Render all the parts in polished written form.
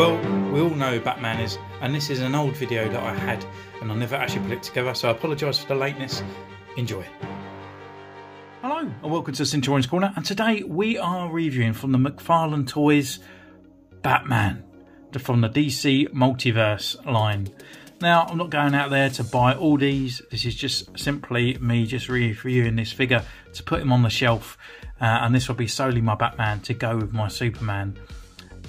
Well, we all know Batman is, and this is an old video that I had and I never actually put it together, so I apologise for the lateness. Enjoy. Hello and welcome to Centurion's Corner, and today we are reviewing from the McFarlane Toys Batman from the DC Multiverse line. Now, I'm not going out there to buy all these. This is just simply me just reviewing this figure to put him on the shelf, and this will be solely my Batman to go with my Superman.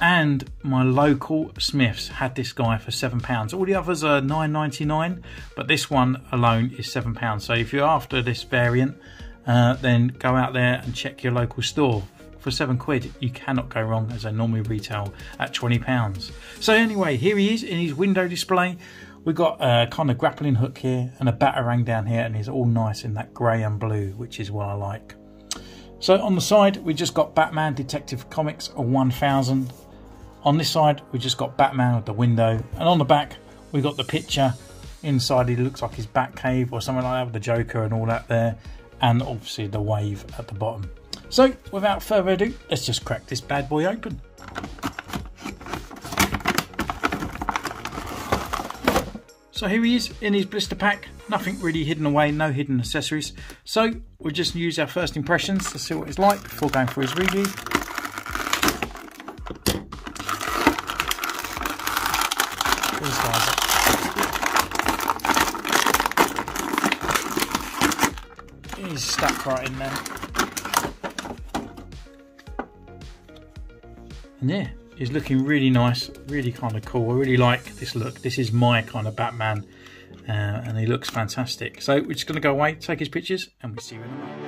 And my local Smiths had this guy for £7. All the others are £9.99, but this one alone is £7. So if you're after this variant, then go out there and check your local store. For £7, you cannot go wrong, as they normally retail at £20. So anyway, here he is in his window display. We've got a kind of grappling hook here and a batarang down here, and he's all nice in that grey and blue, which is what I like. So on the side, we just got Batman Detective Comics 1000. On this side, we just got Batman with the window, and on the back, we got the picture. Inside, he looks like his Batcave or something like that with the Joker and all that there, and obviously the wave at the bottom. So, without further ado, let's just crack this bad boy open. So here he is in his blister pack. Nothing really hidden away, no hidden accessories. So, we'll just use our first impressions to see what it's like before going through his review. He's stuck right in there. And yeah, he's looking really nice, really kind of cool. I really like this look. This is my kind of Batman, and he looks fantastic. So we're just going to go away, take his pictures, and we'll see you in a minute.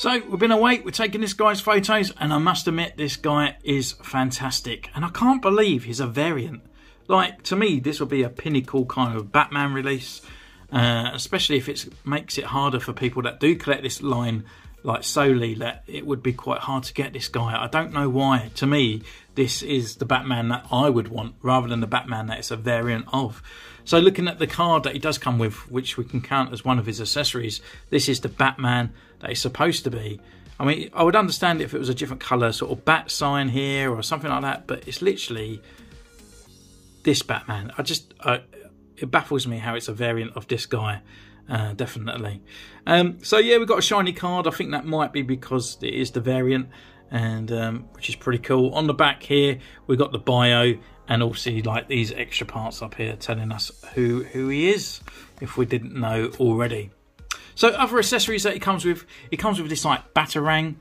So we've been away, we're taking this guy's photos, and I must admit this guy is fantastic, and I can't believe he's a variant. Like, to me, this will be a pinnacle kind of Batman release, especially if it makes it harder for people that do collect this line, like solely, that it would be quite hard to get this guy. I don't know why. To me, this is the Batman that I would want, rather than the Batman that it's a variant of. So looking at the card that he does come with, which we can count as one of his accessories, this is the Batman that he's supposed to be. I mean, I would understand if it was a different colour, sort of bat sign here or something like that, but it's literally this Batman. I just, it baffles me how it's a variant of this guy, definitely. So yeah, we've got a shiny card. I think that might be because it is the variant, and which is pretty cool. On the back here, we've got the bio, and also like these extra parts up here telling us who he is, if we didn't know already. So other accessories that he comes with this like batarang,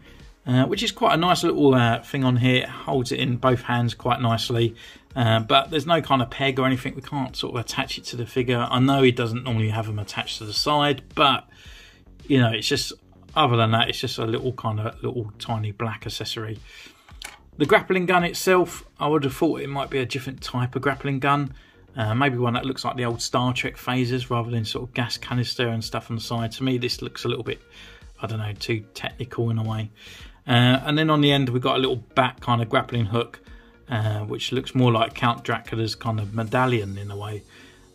which is quite a nice little thing on here. It holds it in both hands quite nicely, but there's no kind of peg or anything. We can't sort of attach it to the figure. I know he doesn't normally have them attached to the side, but you know, it's just, other than that, it's just a little kind of little tiny black accessory. The grappling gun itself, I would have thought it might be a different type of grappling gun. Maybe one that looks like the old Star Trek phasers, rather than sort of gas canister and stuff on the side. To me, this looks a little bit, I don't know, too technical in a way. And then on the end, we've got a little bat kind of grappling hook, which looks more like Count Dracula's kind of medallion in a way.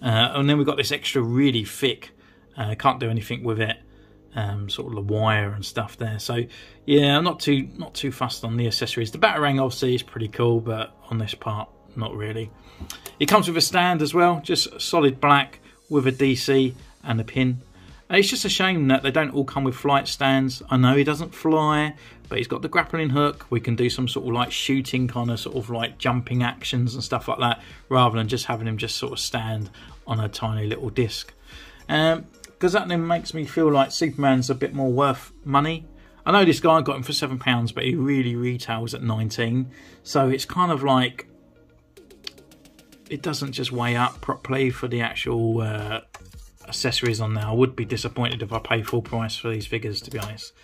And then we've got this extra really thick, can't do anything with it, sort of the wire and stuff there. So yeah, I'm not too fussed on the accessories. The batarang obviously is pretty cool, but on this part, not really. It comes with a stand as well, just solid black with a DC and a pin. And it's just a shame that they don't all come with flight stands. I know he doesn't fly, but he's got the grappling hook. We can do some sort of like shooting kind of sort of like jumping actions and stuff like that, rather than just having him just sort of stand on a tiny little disc. Because that then makes me feel like Superman's a bit more worth money. I know this guy got him for £7, but he really retails at 19. So it's kind of like, it doesn't just weigh up properly for the actual accessories on there. I would be disappointed if I paid full price for these figures, to be honest.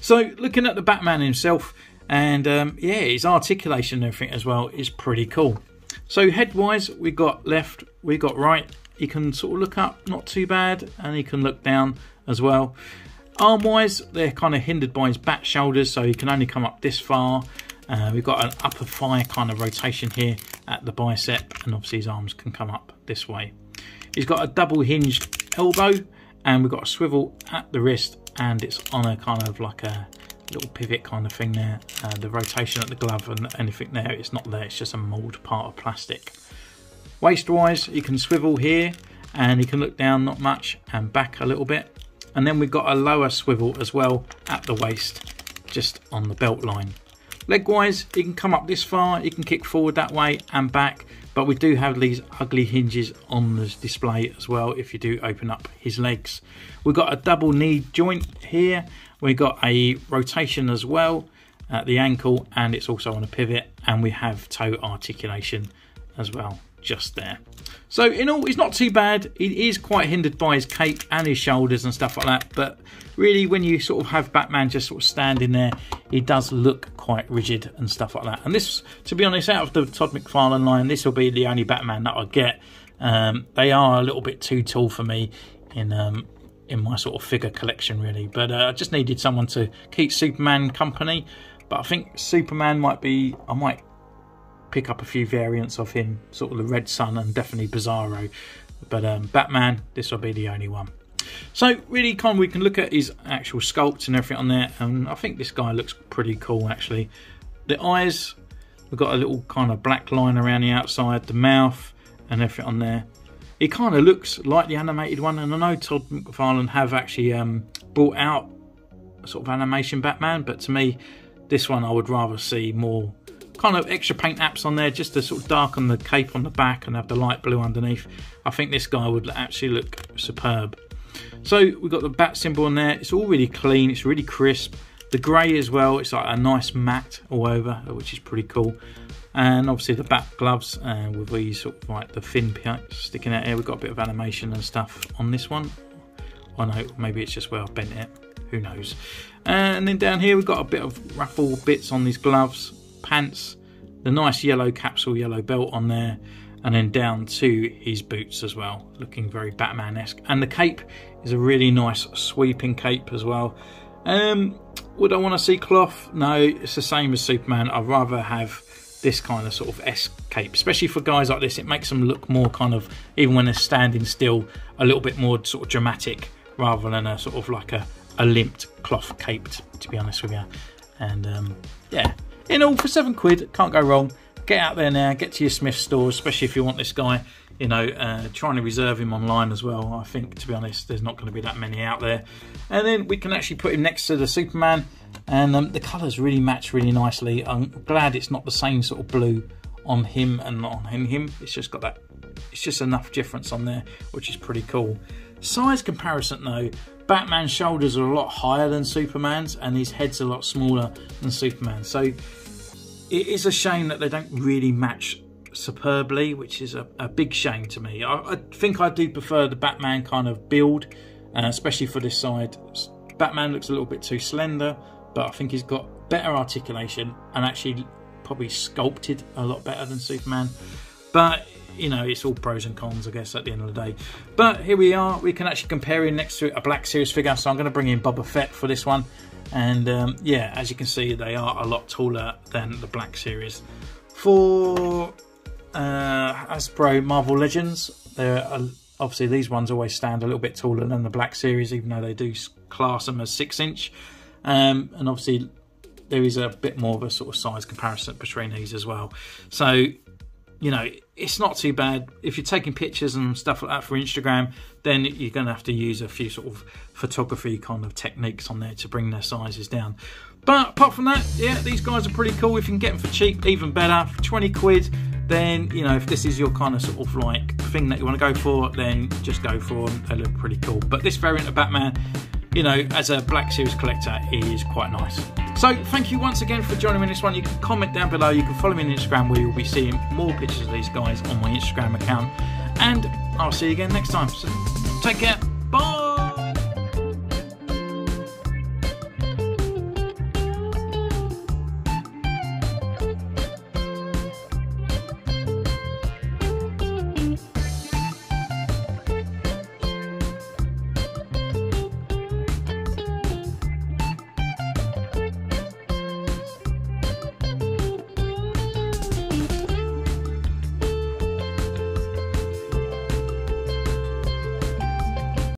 So looking at the Batman himself, and yeah, his articulation and everything as well is pretty cool. So head-wise, we got left, we got right. You can sort of look up, not too bad, and you can look down as well. Arm-wise, they're kind of hindered by his back shoulders, so he can only come up this far. We've got an upper thigh kind of rotation here at the bicep, and obviously his arms can come up this way. He's got a double hinged elbow, and we've got a swivel at the wrist, and it's on a kind of like a little pivot kind of thing there. The rotation at the glove and anything there, it's not there, it's just a mould part of plastic. Waist-wise, you can swivel here, and you can look down not much, and back a little bit. And then we've got a lower swivel as well at the waist, just on the belt line. Leg-wise, you can come up this far, you can kick forward that way and back, but we do have these ugly hinges on the display as well if you do open up his legs. We've got a double knee joint here, we've got a rotation as well at the ankle, and it's also on a pivot, and we have toe articulation as well. Just there. So in all, it's not too bad. He is quite hindered by his cape and his shoulders and stuff like that, but really when you sort of have Batman just sort of standing there, he does look quite rigid and stuff like that. And this, to be honest, out of the Todd McFarlane line, this will be the only Batman that I get. They are a little bit too tall for me in my sort of figure collection really, but I just needed someone to keep Superman company. But I think Superman might be, I might pick up a few variants of him, sort of the Red Sun and definitely Bizarro, but Batman, this will be the only one. So really kind of, we can look at his actual sculpts and everything on there, and I think this guy looks pretty cool actually. The eyes, we've got a little kind of black line around the outside, the mouth and everything on there. It kind of looks like the animated one, and I know Todd McFarlane have actually brought out a sort of animation Batman, but to me this one I would rather see more kind of extra paint apps on there just to sort of darken the cape on the back and have the light blue underneath. I think this guy would actually look superb. So we've got the bat symbol on there, it's all really clean, it's really crisp. The grey as well, it's like a nice matte all over, which is pretty cool. And obviously the bat gloves with these sort of like the thin pipes sticking out here. We've got a bit of animation and stuff on this one. I know, maybe it's just where I've bent it, who knows. And then down here we've got a bit of ruffle bits on these gloves, pants, the nice yellow capsule, yellow belt on there, and then down to his boots as well, looking very Batman-esque. And the cape is a really nice sweeping cape as well. Would I want to see cloth? No, it's the same as Superman. I'd rather have this kind of sort of S cape, especially for guys like this. It makes them look more kind of, even when they're standing still, a little bit more sort of dramatic rather than a sort of like a limped cloth cape, to be honest with you. And yeah. In all, for £7, can't go wrong. Get out there now, get to your Smith stores, especially if you want this guy, you know, trying to reserve him online as well. I think, to be honest, there's not going to be that many out there. And then we can actually put him next to the Superman, and the colours really match really nicely. I'm glad it's not the same sort of blue on him and not on him. It's just got that, it's just enough difference on there, which is pretty cool. Size comparison though, Batman's shoulders are a lot higher than Superman's, and his head's a lot smaller than Superman. So it is a shame that they don't really match superbly, which is a big shame to me. I think I do prefer the Batman kind of build, especially for this side. Batman looks a little bit too slender, but I think he's got better articulation and actually probably sculpted a lot better than Superman. But you know, it's all pros and cons, I guess, at the end of the day. But here we are, we can actually compare him next to a Black Series figure, so I'm going to bring in Boba Fett for this one. And yeah, as you can see, they are a lot taller than the Black Series. For Hasbro Marvel Legends, obviously these ones always stand a little bit taller than the Black Series, even though they do class them as 6-inch. And obviously there is a bit more of a sort of size comparison between these as well. So you know, it's not too bad. If you're taking pictures and stuff like that for Instagram, then you're going to have to use a few sort of photography kind of techniques on there to bring their sizes down. But apart from that, yeah, these guys are pretty cool. If you can get them for cheap, even better. For £20, then, you know, if this is your kind of sort of like thing that you want to go for, then just go for them. They look pretty cool. But this variant of Batman, you know, as a Black Series collector, it is quite nice. So thank you once again for joining me in this one. You can comment down below, you can follow me on Instagram where you'll be seeing more pictures of these guys on my Instagram account. And I'll see you again next time. So take care.